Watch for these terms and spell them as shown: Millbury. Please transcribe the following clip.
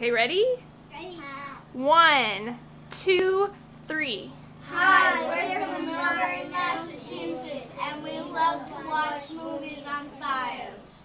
Okay, ready? Ready. 1, 2, 3. Hi, we're from Millbury, Massachusetts, and we love to watch movies on fires.